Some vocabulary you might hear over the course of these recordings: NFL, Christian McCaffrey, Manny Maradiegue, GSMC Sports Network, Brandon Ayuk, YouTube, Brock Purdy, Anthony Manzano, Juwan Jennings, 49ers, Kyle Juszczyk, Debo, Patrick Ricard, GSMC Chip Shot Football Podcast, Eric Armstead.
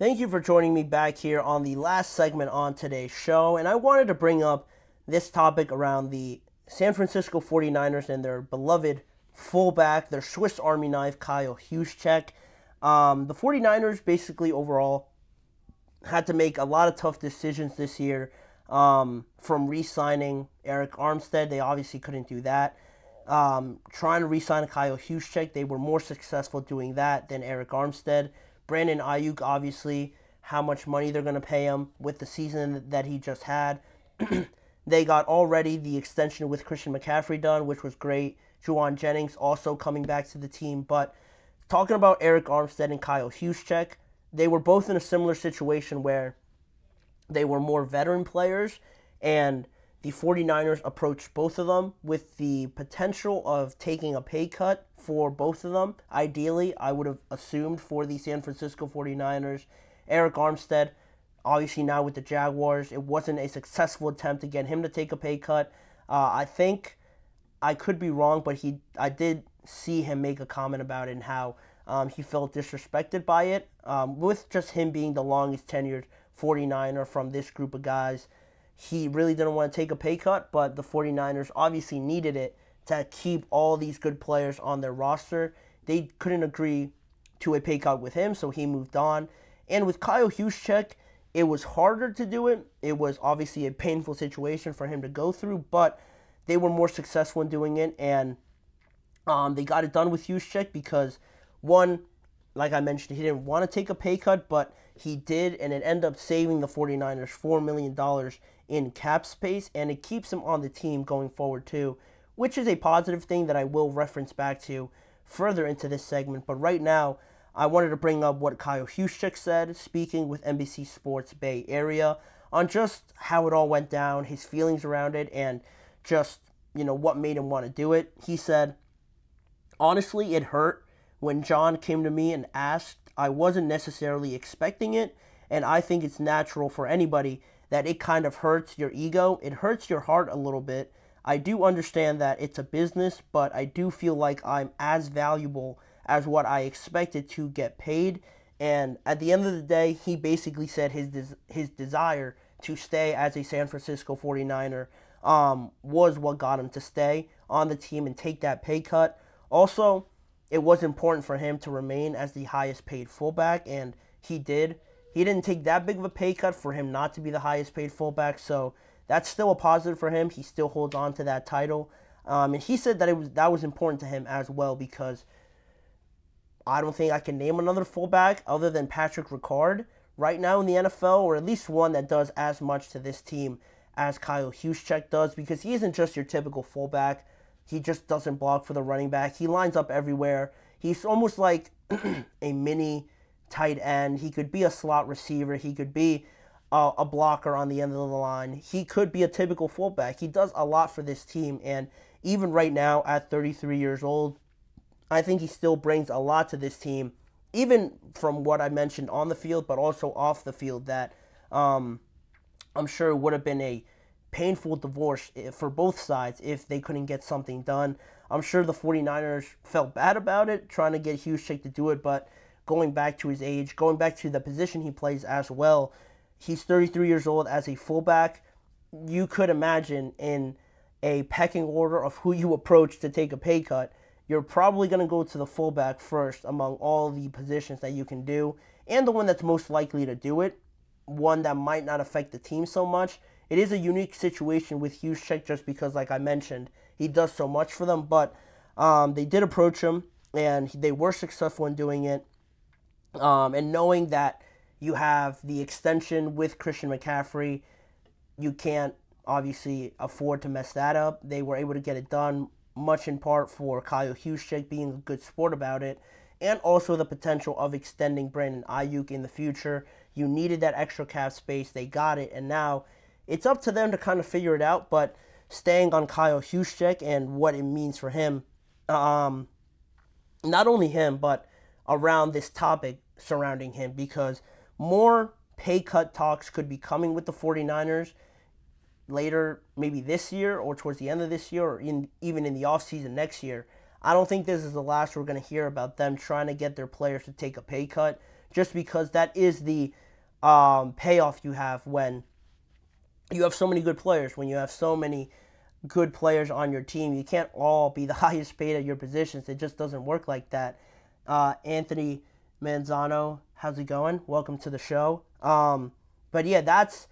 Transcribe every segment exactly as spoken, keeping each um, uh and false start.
Thank you for joining me back here on the last segment on today's show, and I wanted to bring up this topic around the San Francisco forty-niners and their beloved fullback, their Swiss Army knife, Kyle Juszczyk. Um, the forty-niners basically overall had to make a lot of tough decisions this year, um, from re-signing Eric Armstead. They obviously couldn't do that. Um, trying to re-sign Kyle Juszczyk, they were more successful doing that than Eric Armstead. Brandon Ayuk, obviously, how much money they're going to pay him with the season that he just had. They got already the extension with Christian McCaffrey done, which was great. Juwan Jennings also coming back to the team. But talking about Eric Armstead and Kyle Juszczyk, they were both in a similar situation where they were more veteran players, and the forty-niners approached both of them with the potential of taking a pay cut for both of them. Ideally, I would have assumed for the San Francisco forty-niners, Eric Armstead, obviously now with the Jaguars, it wasn't a successful attempt to get him to take a pay cut. Uh, I think I could be wrong, but he I did see him make a comment about it and how um, he felt disrespected by it, um, with just him being the longest tenured forty-niner from this group of guys. He really didn't want to take a pay cut, but the forty-niners obviously needed it to keep all these good players on their roster. They couldn't agree to a pay cut with him, so he moved on. And with Kyle Juszczyk, it was harder to do it. It was obviously a painful situation for him to go through, but they were more successful in doing it, and um, they got it done with Juszczyk because, one, like I mentioned, he didn't want to take a pay cut, but he did, and it ended up saving the forty-niners four million dollars in cap space, and it keeps him on the team going forward too, which is a positive thing that I will reference back to further into this segment. But right now, I wanted to bring up what Kyle Juszczyk said, speaking with N B C Sports Bay Area, on just how it all went down, his feelings around it, and just, you know, what made him want to do it. He said, "Honestly, it hurt. When John came to me and asked, I wasn't necessarily expecting it, and I think it's natural for anybody that it kind of hurts your ego. It hurts your heart a little bit. I do understand that it's a business, but I do feel like I'm as valuable as what I expected to get paid." And at the end of the day, he basically said his des- his desire to stay as a San Francisco forty-niner um, was what got him to stay on the team and take that pay cut. Also, it was important for him to remain as the highest paid fullback, and he did. He didn't take that big of a pay cut for him not to be the highest paid fullback, so that's still a positive for him. He still holds on to that title. Um, and he said that it was that was important to him as well, because I don't think I can name another fullback other than Patrick Ricard right now in the N F L, or at least one that does as much to this team as Kyle Juszczyk does, because he isn't just your typical fullback. He just doesn't block for the running back. He lines up everywhere. He's almost like a mini tight end. He could be a slot receiver. He could be a, a blocker on the end of the line. He could be a typical fullback. He does a lot for this team. And even right now at thirty-three years old, I think he still brings a lot to this team, even from what I mentioned on the field, but also off the field, that um, I'm sure would have been a painful divorce for both sides if they couldn't get something done. I'm sure the forty-niners felt bad about it, trying to get Juszczyk to do it, but going back to his age, going back to the position he plays as well, he's thirty-three years old as a fullback. You could imagine in a pecking order of who you approach to take a pay cut, you're probably going to go to the fullback first among all the positions that you can do, and the one that's most likely to do it, one that might not affect the team so much. It is a unique situation with Juszczyk just because, like I mentioned, he does so much for them. But um, they did approach him, and they were successful in doing it. Um, and knowing that you have the extension with Christian McCaffrey, you can't obviously afford to mess that up. They were able to get it done, much in part for Kyle Juszczyk being a good sport about it, and also the potential of extending Brandon Ayuk in the future. You needed that extra cap space. They got it, and now it's up to them to kind of figure it out. But staying on Kyle Juszczyk and what it means for him, um, not only him, but around this topic surrounding him, because more pay cut talks could be coming with the forty-niners later, maybe this year or towards the end of this year, or in, even in the offseason next year. I don't think this is the last we're going to hear about them trying to get their players to take a pay cut just because that is the um, payoff you have when you have so many good players, when you have so many good players on your team. You can't all be the highest paid at your positions. It just doesn't work like that. Uh, Anthony Manzano, how's it going? Welcome to the show. Um, but yeah, that's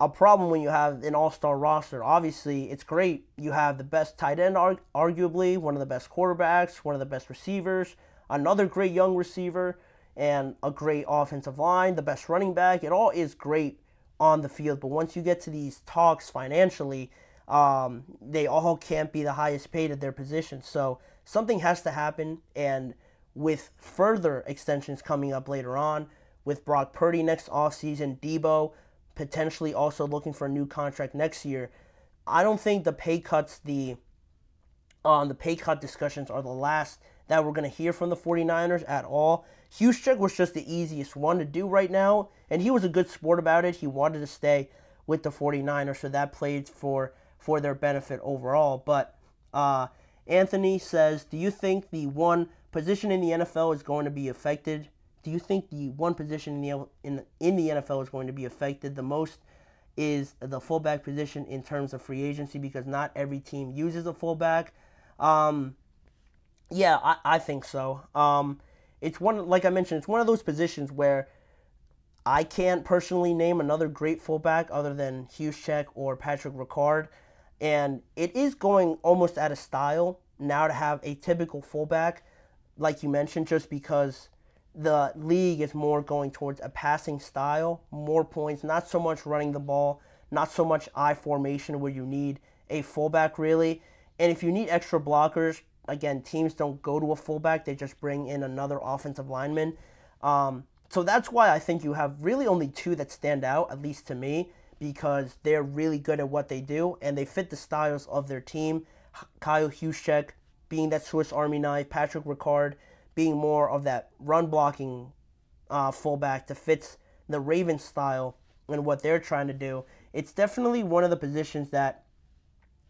a problem when you have an all-star roster. Obviously, it's great. You have the best tight end, arg- arguably, one of the best quarterbacks, one of the best receivers, another great young receiver, and a great offensive line, the best running back. It all is great on the field. But once you get to these talks financially, um, they all can't be the highest paid at their position. So something has to happen. And with further extensions coming up later on, with Brock Purdy next offseason, Debo potentially also looking for a new contract next year, I don't think the pay cuts, the um, the pay cut discussions are the last that we're going to hear from the 49ers at all. Juszczyk was just the easiest one to do right now, and he was a good sport about it. He wanted to stay with the 49ers, so that played for, for their benefit overall. But uh, Anthony says, do you think the one position in the N F L is going to be affected? Do you think the one position in the in, in the N F L is going to be affected the most is the fullback position in terms of free agency, because not every team uses a fullback? Um, yeah, I, I think so. Um, it's one, like I mentioned, it's one of those positions where I can't personally name another great fullback other than Juszczyk or Patrick Ricard, and it is going almost out of style now to have a typical fullback, like you mentioned, just because the league is more going towards a passing style, more points, not so much running the ball, not so much I formation where you need a fullback really. And if you need extra blockers, again, teams don't go to a fullback. They just bring in another offensive lineman. Um, so that's why I think you have really only two that stand out, at least to me, because they're really good at what they do and they fit the styles of their team. Kyle Juszczyk being that Swiss Army knife, Patrick Ricard being more of that run-blocking uh, fullback that fits the Ravens style and what they're trying to do. It's definitely one of the positions that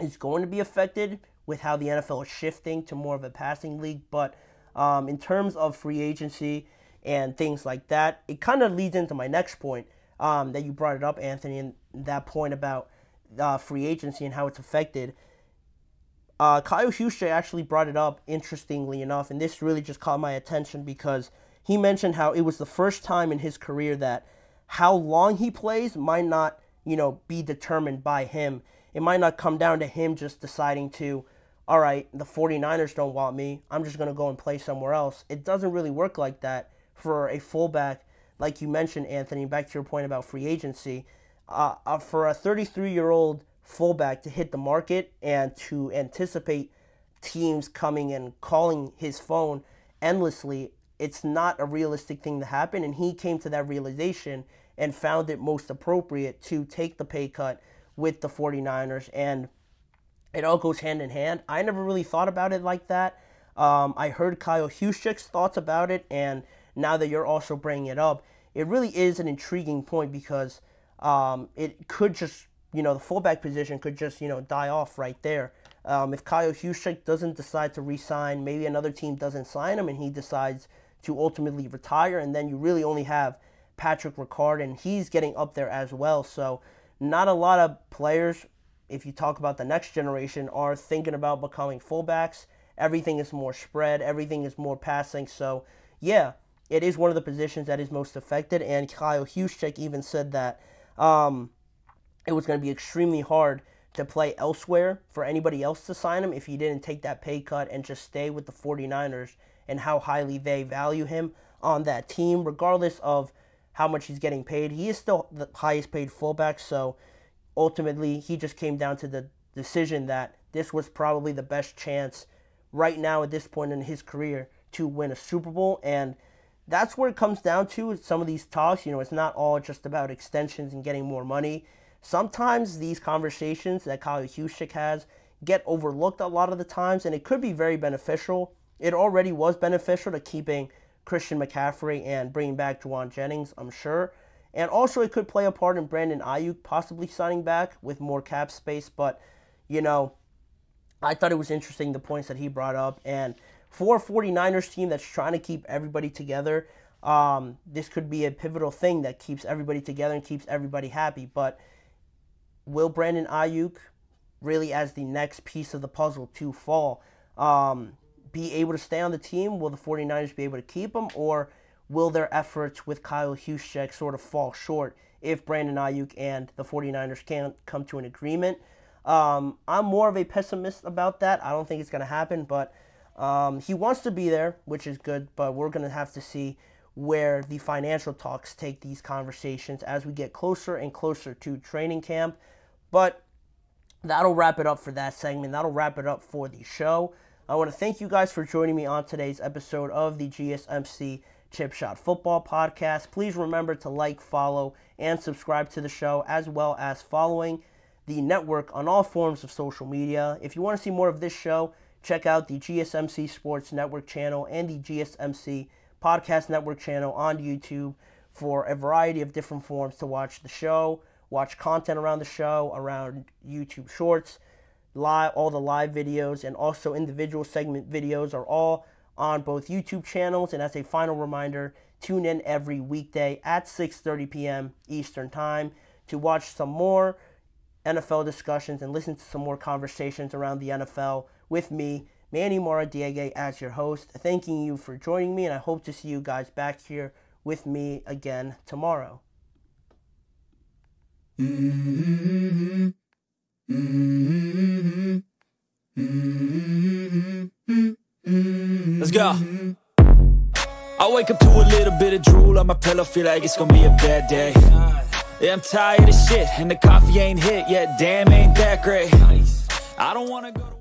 is going to be affected with how the N F L is shifting to more of a passing league. But um, in terms of free agency and things like that, it kind of leads into my next point um, that you brought it up, Anthony, and that point about uh, free agency and how it's affected. Uh, Kyle Juszczyk actually brought it up, interestingly enough, and this really just caught my attention because he mentioned how it was the first time in his career that how long he plays might not, you know, be determined by him. It might not come down to him just deciding to, all right, the 49ers don't want me, I'm just going to go and play somewhere else. It doesn't really work like that for a fullback, like you mentioned, Anthony, back to your point about free agency. Uh, uh, for a thirty-three-year-old fullback to hit the market and to anticipate teams coming and calling his phone endlessly, it's not a realistic thing to happen, and he came to that realization and found it most appropriate to take the pay cut with the 49ers, and it all goes hand in hand. I never really thought about it like that. Um, I heard Kyle Juszczyk's thoughts about it, and now that you're also bringing it up, it really is an intriguing point because um, it could just you know, the fullback position could just, you know, die off right there. Um, if Kyle Juszczyk doesn't decide to re-sign, maybe another team doesn't sign him and he decides to ultimately retire, and then you really only have Patrick Ricard, and he's getting up there as well. So not a lot of players, if you talk about the next generation, are thinking about becoming fullbacks. Everything is more spread. Everything is more passing. So, yeah, it is one of the positions that is most affected, and Kyle Juszczyk even said that Um, it was going to be extremely hard to play elsewhere for anybody else to sign him if he didn't take that pay cut and just stay with the 49ers and how highly they value him on that team. Regardless of how much he's getting paid, he is still the highest paid fullback, so ultimately he just came down to the decision that this was probably the best chance right now at this point in his career to win a Super Bowl, and that's where it comes down to some of these talks. You know, it's not all just about extensions and getting more money. Sometimes these conversations that Kyle Juszczyk has get overlooked a lot of the times, and it could be very beneficial. It already was beneficial to keeping Christian McCaffrey and bringing back Juwan Jennings, I'm sure. And also it could play a part in Brandon Ayuk possibly signing back with more cap space. But, you know, I thought it was interesting the points that he brought up. And for a 49ers team that's trying to keep everybody together, Um, this could be a pivotal thing that keeps everybody together and keeps everybody happy. But will Brandon Ayuk, really as the next piece of the puzzle to fall, um, be able to stay on the team? Will the 49ers be able to keep him? Or will their efforts with Kyle Juszczyk sort of fall short if Brandon Ayuk and the 49ers can't come to an agreement? Um, I'm more of a pessimist about that. I don't think it's going to happen, but um, he wants to be there, which is good, but we're going to have to see where the financial talks take these conversations as we get closer and closer to training camp. But that'll wrap it up for that segment. That'll wrap it up for the show. I want to thank you guys for joining me on today's episode of the G S M C Chip Shot Football Podcast. Please remember to like, follow, and subscribe to the show, as well as following the network on all forms of social media. If you want to see more of this show, check out the G S M C Sports Network channel and the G S M C Podcast Network channel on YouTube for a variety of different forms to watch the show, watch content around the show, around YouTube Shorts, live, all the live videos, and also individual segment videos are all on both YouTube channels. And as a final reminder, tune in every weekday at six thirty p m Eastern Time to watch some more N F L discussions and listen to some more conversations around the N F L with me, Manny Maradiegue, as your host. Thanking you for joining me, and I hope to see you guys back here with me again tomorrow. Mm-hmm. Mm-hmm. Mm-hmm. Let's go. I wake up to a little bit of drool on my pillow, feel like it's gonna be a bad day. Yeah, I'm tired of shit, and the coffee ain't hit yet. Damn, ain't that great. I don't wanna go to